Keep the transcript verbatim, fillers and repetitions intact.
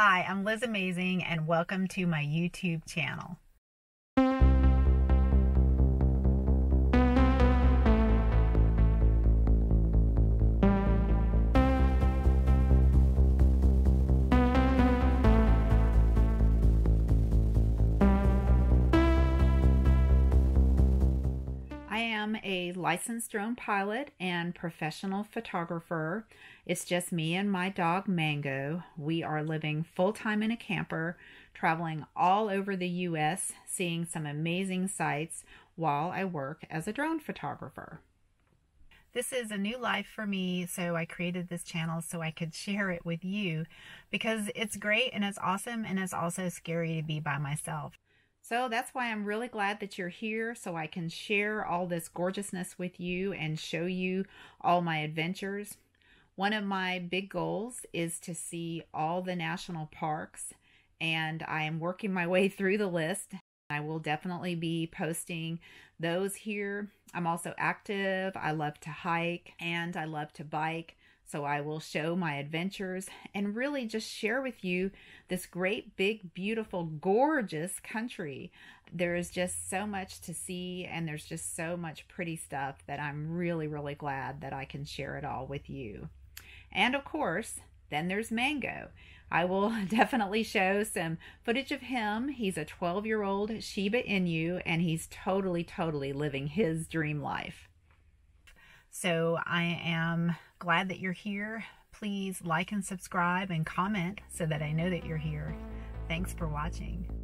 Hi, I'm Liz Amazing and welcome to my YouTube channel. I am a licensed drone pilot and professional photographer. It's just me and my dog Mango. We are living full-time in a camper, traveling all over the U S, seeing some amazing sights while I work as a drone photographer. This is a new life for me, so I created this channel so I could share it with you because it's great and it's awesome, and it's also scary to be by myself. So that's why I'm really glad that you're here, so I can share all this gorgeousness with you and show you all my adventures. One of my big goals is to see all the national parks, and I am working my way through the list. I will definitely be posting those here. I'm also active. I love to hike and I love to bike. So I will show my adventures and really just share with you this great, big, beautiful, gorgeous country. There is just so much to see, and there's just so much pretty stuff that I'm really, really glad that I can share it all with you. And of course, then there's Mango. I will definitely show some footage of him. He's a twelve-year-old Shiba Inu, and he's totally, totally living his dream life. So I am glad that you're here. Please like and subscribe and comment so that I know that you're here. Thanks for watching.